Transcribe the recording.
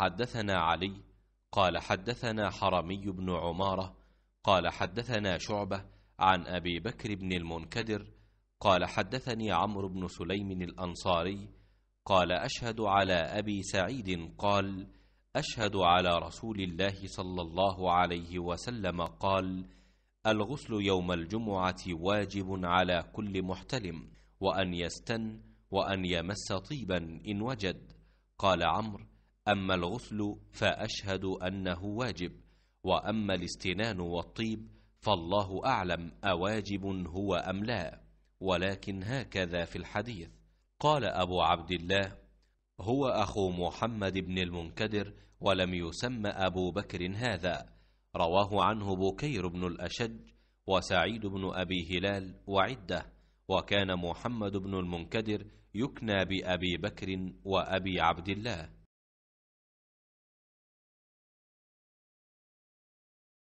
حدثنا علي قال حدثنا حرمي بن عمارة قال حدثنا شعبة عن أبي بكر بن المنكدر قال حدثني عمرو بن سليم الأنصاري قال أشهد على أبي سعيد قال أشهد على رسول الله صلى الله عليه وسلم قال الغسل يوم الجمعة واجب على كل محتلم وأن يستن وأن يمس طيبا إن وجد. قال عمرو أما الغسل فأشهد أنه واجب وأما الاستنان والطيب فالله أعلم أواجب هو أم لا ولكن هكذا في الحديث. قال أبو عبد الله هو أخو محمد بن المنكدر ولم يسمى أبو بكر هذا رواه عنه بكير بن الأشج وسعيد بن أبي هلال وعدة وكان محمد بن المنكدر يكنى بأبي بكر وأبي عبد الله.